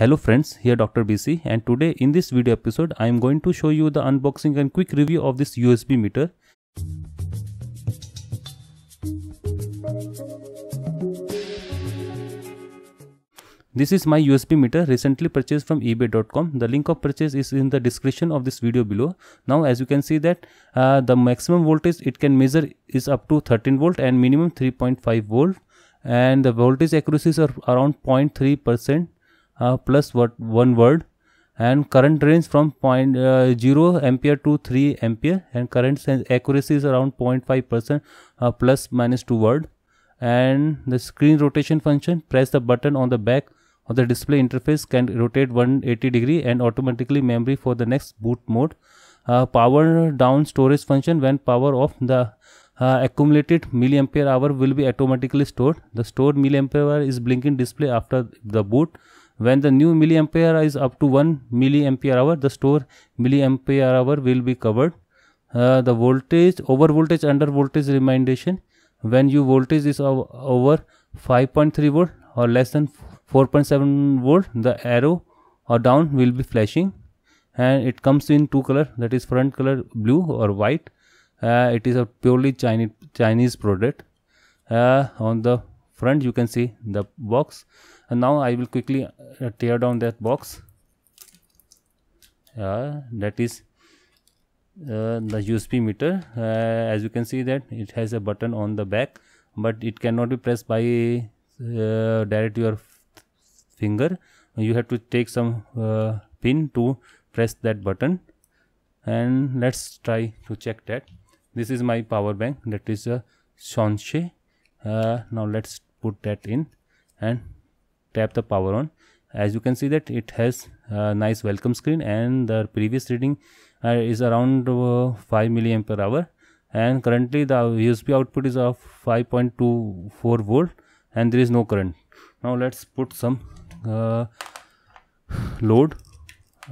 Hello friends, here Dr. BC, and today in this video episode I am going to show you the unboxing and quick review of this USB meter. This is my USB meter recently purchased from eBay.com. The link of purchase is in the description of this video below. Now as you can see that the maximum voltage it can measure is up to 13 volt and minimum 3.5 volt. And the voltage accuracies are around 0.3% plus 1 word, and current range from 0.0 ampere to 3 ampere and current accuracy is around 0.5% plus minus 2 word. And the screen rotation function, press the button on the back of the display interface, can rotate 180 degree and automatically memory for the next boot mode. Power down storage function, when power off, the accumulated milliampere hour will be automatically stored. The stored milliampere hour is blinking display after the boot. When the new milliampere hour is up to 1 milliampere hour, the stored milliampere hour will be covered. The voltage, over voltage, under voltage recommendation. When your voltage is over 5.3 volt or less than 4.7 volt, the arrow or down will be flashing, and it comes in two color, that is front color blue or white. It is a purely Chinese product. On the front you can see the box, and now I will quickly tear down that box. That is the USB meter. As you can see that it has a button on the back, but it cannot be pressed by direct your finger. You have to take some pin to press that button, and let's try to check that. This is my power bank, that is a Sanshe. Now let's put that in and tap the power on. As you can see that it has a nice welcome screen, and the previous reading is around 5 milliampere hour, and currently the USB output is of 5.24 volt and there is no current. Now let's put some load.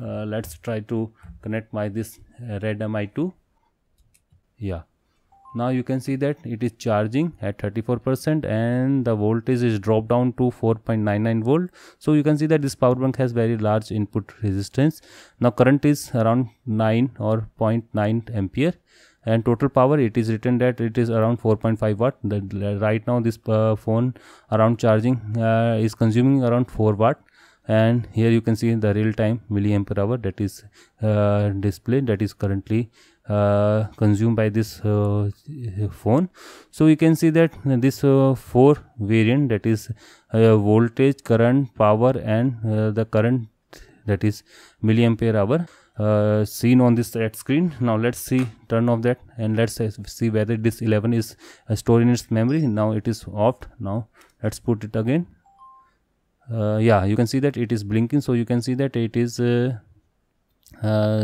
Let's try to connect my this red mi2. Yeah, now you can see that it is charging at 34%, and the voltage is dropped down to 4.99 volt. So you can see that this power bank has very large input resistance. Now current is around 9 or 0.9 ampere, and total power, it is written that it is around 4.5 watt. Right now this phone around charging is consuming around 4 watt. And here you can see the real time milliampere hour, that is display, that is currently consumed by this phone. So you can see that this four variant, that is voltage, current, power, and the current, that is milliampere hour, seen on this red screen. Now let's see, turn off that, and let's see whether this 11 is stored in its memory. Now it is off. Now let's put it again. Yeah, you can see that it is blinking, so you can see that it is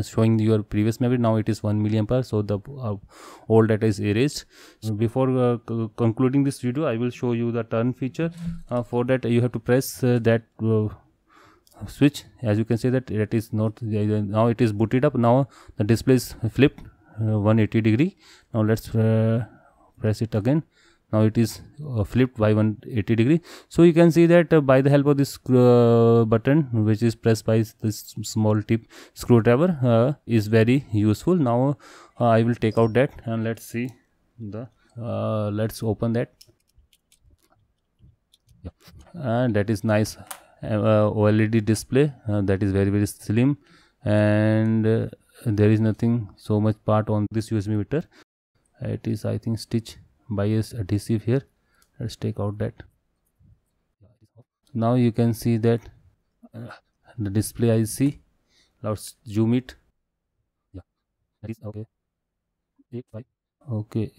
showing your previous memory. Now it is 1 milliampere, so the all data is erased. So before concluding this video, I will show you the turn feature. For that you have to press that switch. As you can see that it is not. Now it is booted up. Now the display is flipped 180 degree. Now let's press it again. Now it is flipped by 180 degree. So you can see that by the help of this button, which is pressed by this small tip screwdriver, is very useful. Now I will take out that, and let's see the let's open that. Yeah. And that is nice OLED display, that is very, very slim, and there is nothing so much part on this USB meter. It is, I think, stitched by adhesive here. Let's take out that. Now you can see that the display IC. Let's zoom it. Yeah, that is okay. 85. Okay,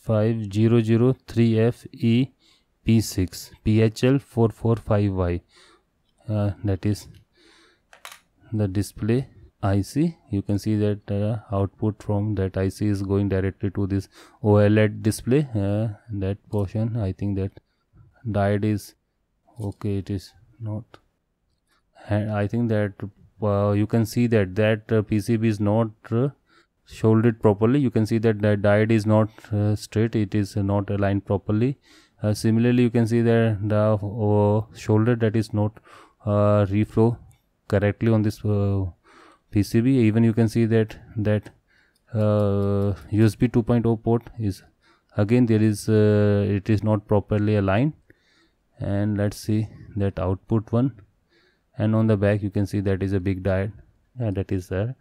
85003FEP6PHL445Y. That is the display IC. You can see that output from that IC is going directly to this OLED display. That portion, I think that diode is okay, it is not, and I think that you can see that PCB is not soldered properly. You can see that the diode is not straight, it is not aligned properly. Similarly you can see that the solder, that is not reflow correctly on this PCB. Even you can see that USB 2.0 port is again there is it is not properly aligned. And let's see that output one, and on the back you can see that is a big diode, and that is the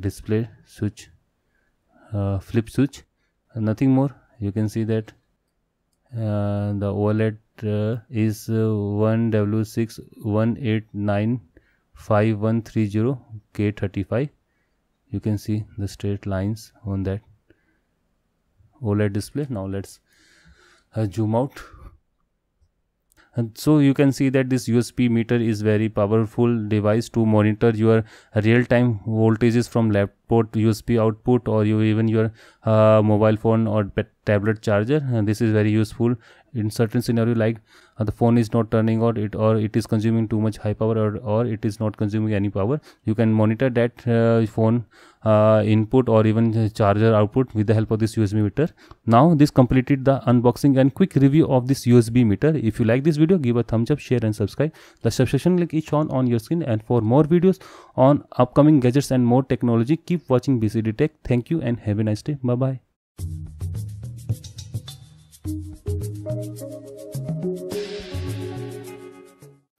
display switch, flip switch, and nothing more. You can see that the OLED is 1W6189510K35. You can see the straight lines on that OLED display. Now let's zoom out. And so you can see that this USB meter is very powerful device to monitor your real-time voltages from lab port USB output, or even your mobile phone or tablet charger. And this is very useful in certain scenario, like the phone is not turning, or it is consuming too much high power, or it is not consuming any power. You can monitor that phone input or even charger output with the help of this USB meter. Now this completed the unboxing and quick review of this USB meter. If you like this video, give a thumbs up, share and subscribe. The subscription link is shown on your screen. And for more videos on upcoming gadgets and more technology, keep watching BCD Tech. Thank you and have a nice day. Bye bye.